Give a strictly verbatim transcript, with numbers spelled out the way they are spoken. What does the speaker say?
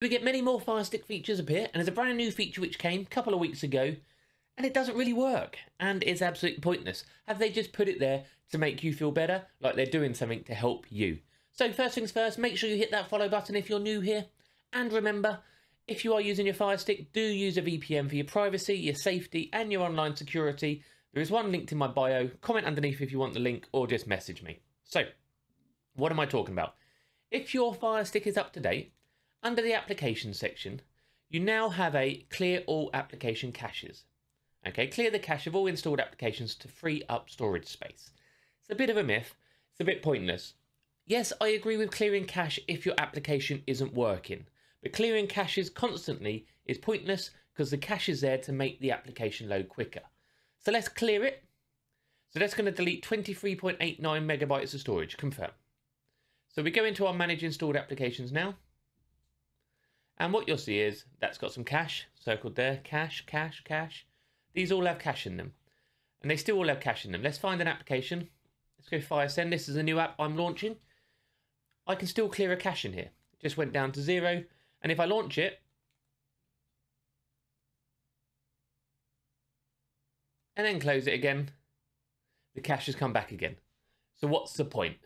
We get many more Fire Stick features appear, and there's a brand new feature which came a couple of weeks ago, and it doesn't really work, and it's absolutely pointless. Have they just put it there to make you feel better, like they're doing something to help you? So first things first, make sure you hit that follow button if you're new here, and remember, if you are using your Fire Stick, do use a V P N for your privacy, your safety, and your online security. There is one linked in my bio. Comment underneath if you want the link, or just message me. So, what am I talking about? If your Fire Stick is up to date, under the application section, you now have a clear all application caches. Okay, clear the cache of all installed applications to free up storage space. It's a bit of a myth, it's a bit pointless. Yes, I agree with clearing cache if your application isn't working, but clearing caches constantly is pointless because the cache is there to make the application load quicker. So let's clear it. So that's going to delete twenty-three point eight nine megabytes of storage, confirm. So we go into our manage installed applications now. And what you'll see is that's got some cache circled there, cache, cache, cache. These all have cache in them, and they still all have cache in them. Let's find an application. Let's go Fire Send. This is a new app I'm launching. I can still clear a cache in here. It just went down to zero, and if I launch it, and then close it again, the cache has come back again. So what's the point?